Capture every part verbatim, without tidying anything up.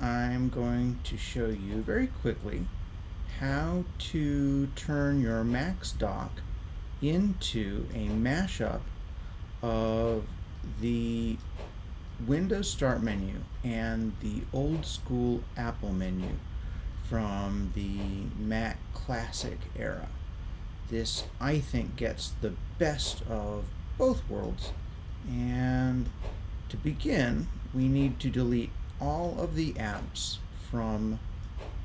I'm going to show you very quickly how to turn your Max doc into a mashup of the Windows Start menu and the old school Apple menu from the Mac Classic era. This, I think, gets the best of both worlds. And to begin, we need to delete all of the apps from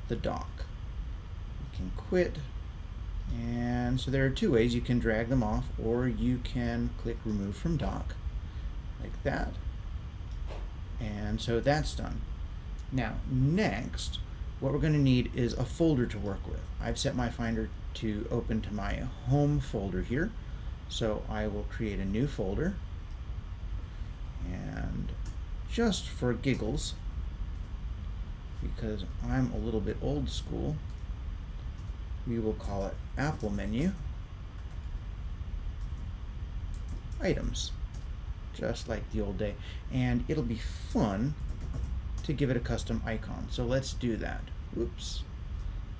the dock. You can quit, and so there are two ways. You can drag them off, or you can click remove from dock like that, and so that's done. Now next, what we're going to need is a folder to work with. I've set my Finder to open to my home folder here, so I will create a new folder, and just for giggles, because I'm a little bit old school, we will call it Apple Menu Items, just like the old day, and it'll be fun to give it a custom icon. So let's do that. Oops.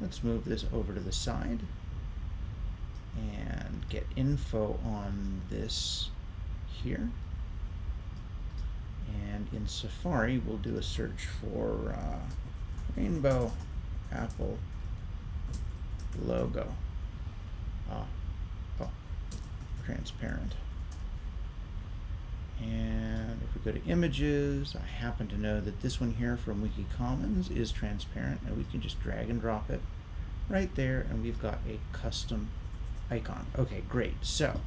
Let's move this over to the side and get info on this here. And in Safari, we'll do a search for uh, Rainbow Apple logo. Uh, oh, transparent. And if we go to images, I happen to know that this one here from Wiki Commons is transparent, and we can just drag and drop it right there, and we've got a custom icon. Okay, great. So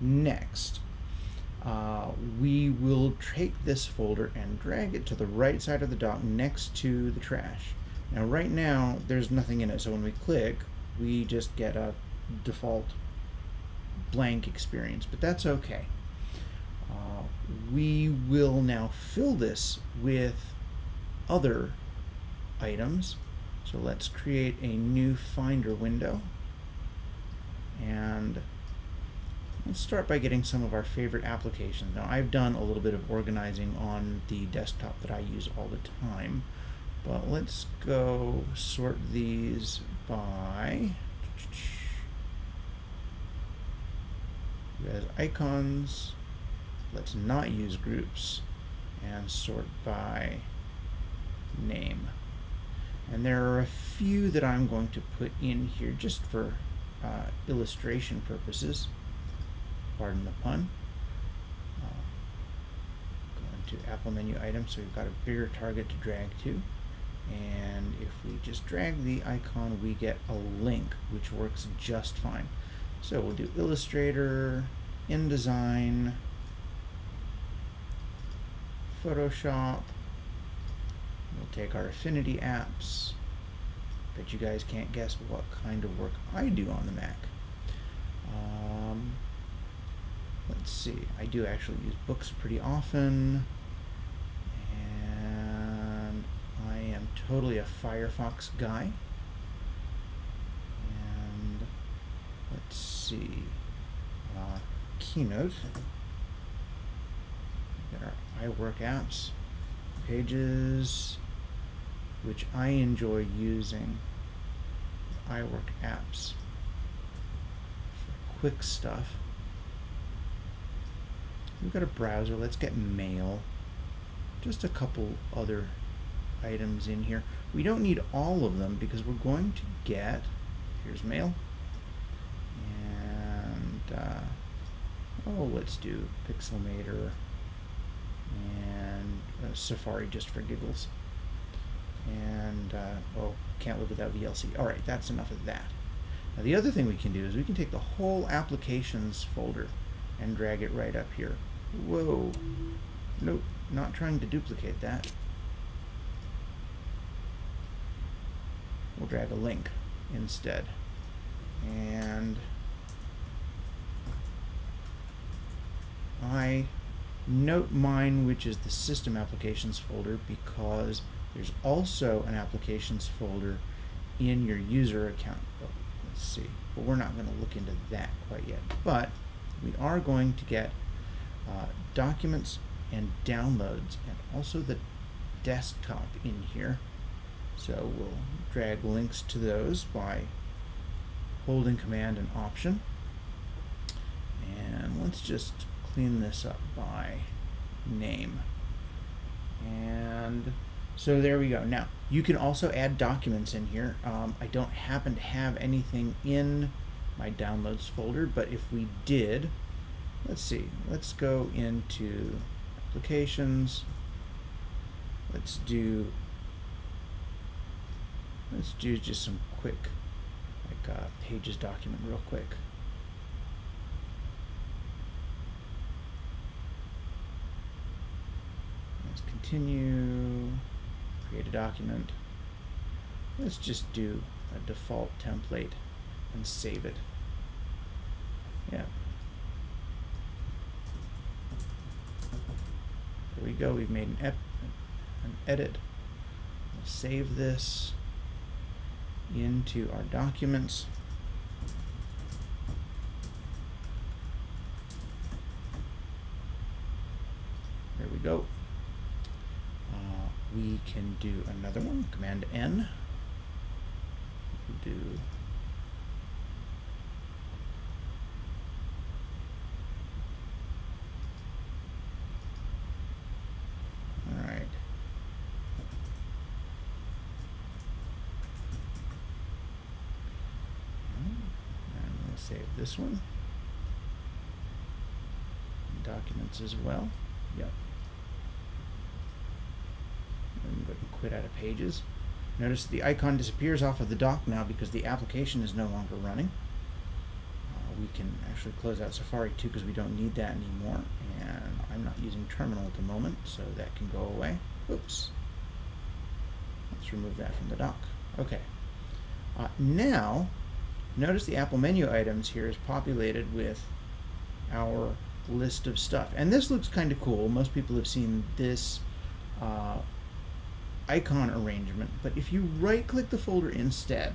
next, Uh, we will take this folder and drag it to the right side of the dock next to the trash. Now right now there's nothing in it, so when we click we just get a default blank experience, but that's okay. Uh, we will now fill this with other items, so let's create a new Finder window, and let's start by getting some of our favorite applications. Now, I've done a little bit of organizing on the desktop that I use all the time, but let's go sort these by as icons. Let's not use groups and sort by name. And there are a few that I'm going to put in here just for uh, illustration purposes. Pardon the pun. Uh, go into Apple Menu Items, so we've got a bigger target to drag to. And if we just drag the icon, we get a link, which works just fine. So we'll do Illustrator, InDesign, Photoshop. We'll take our Affinity apps. Bet you guys can't guess what kind of work I do on the Mac. Um, Let's see, I do actually use books pretty often, and I am totally a Firefox guy. And let's see, uh, Keynote, we've got our iWork apps, Pages, which I enjoy using, iWork apps for quick stuff. We've got a browser, let's get mail. Just a couple other items in here. We don't need all of them because we're going to get, here's mail, and uh, oh, let's do Pixelmator and uh, Safari just for giggles. And uh, oh, can't live without V L C. All right, that's enough of that. Now the other thing we can do is we can take the whole applications folder and drag it right up here. Whoa. Nope, not trying to duplicate that. We'll drag a link instead. And I note mine, which is the system applications folder, because there's also an applications folder in your user account. Oh, let's see. But we're not going to look into that quite yet. But we are going to get uh, documents and downloads, and also the desktop in here. So we'll drag links to those by holding Command and Option. And let's just clean this up by name. And so there we go. Now, you can also add documents in here. Um, I don't happen to have anything in my downloads folder, but if we did, let's see, let's go into applications. Let's do, let's do just some quick, like uh, pages document real quick. Let's continue, create a document. Let's just do a default template and save it. Yeah. There we go, we've made an, ep an edit. We'll save this into our documents. There we go. Uh, we can do another one, Command N. We'll do this one, documents as well. Yep. And go ahead and quit out of pages. Notice the icon disappears off of the dock now because the application is no longer running. Uh, we can actually close out Safari too because we don't need that anymore. And I'm not using Terminal at the moment, so that can go away. Oops. Let's remove that from the dock. Okay. Uh, now. Notice the Apple menu items here is populated with our list of stuff. And this looks kind of cool. Most people have seen this uh, icon arrangement. But if you right-click the folder instead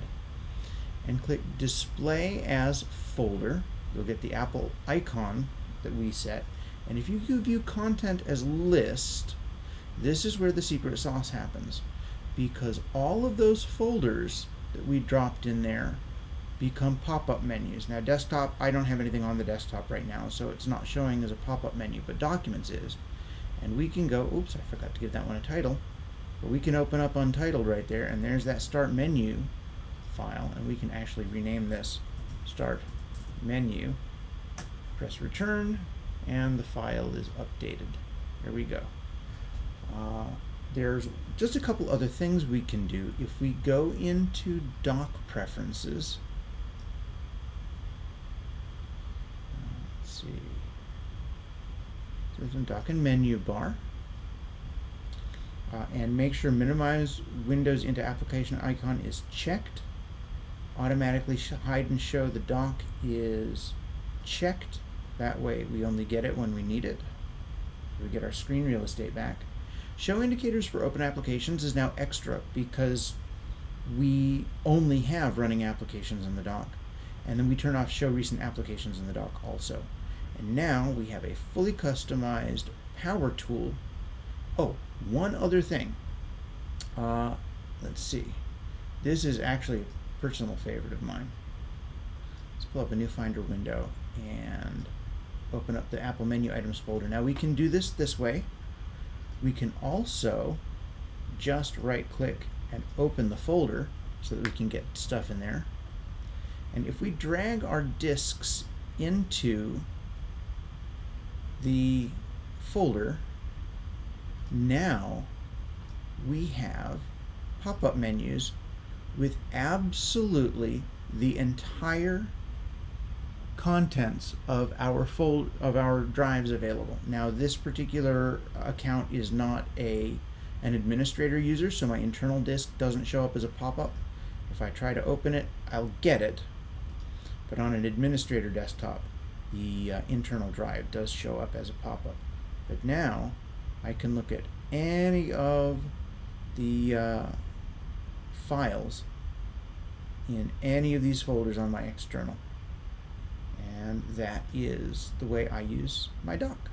and click Display as Folder, you'll get the Apple icon that we set. And if you view content as list, this is where the secret sauce happens, because all of those folders that we dropped in there become pop-up menus. Now desktop, I don't have anything on the desktop right now, so it's not showing as a pop-up menu, but documents is. And we can go, oops, I forgot to give that one a title, but we can open up Untitled right there, and there's that Start Menu file, and we can actually rename this Start Menu. Press Return, and the file is updated. There we go. Uh, there's just a couple other things we can do. If we go into Dock Preferences, see, there's a dock and menu bar, uh, and make sure minimize windows into application icon is checked. Automatically hide and show the dock is checked. That way we only get it when we need it. We get our screen real estate back. Show indicators for open applications is now extra because we only have running applications in the dock. And then we turn off show recent applications in the dock also. And now we have a fully customized power tool. Oh, one other thing. Uh, let's see. This is actually a personal favorite of mine. Let's pull up a new Finder window and open up the Apple menu items folder. Now we can do this this way. We can also just right click and open the folder so that we can get stuff in there. And if we drag our disks into the folder, now we have pop-up menus with absolutely the entire contents of our fold of our drives available. Now this particular account is not a an administrator user, so my internal disk doesn't show up as a pop-up. If I try to open it, I'll get it. But on an administrator desktop, the uh, internal drive does show up as a pop-up. But now I can look at any of the uh, files in any of these folders on my external. And that is the way I use my dock.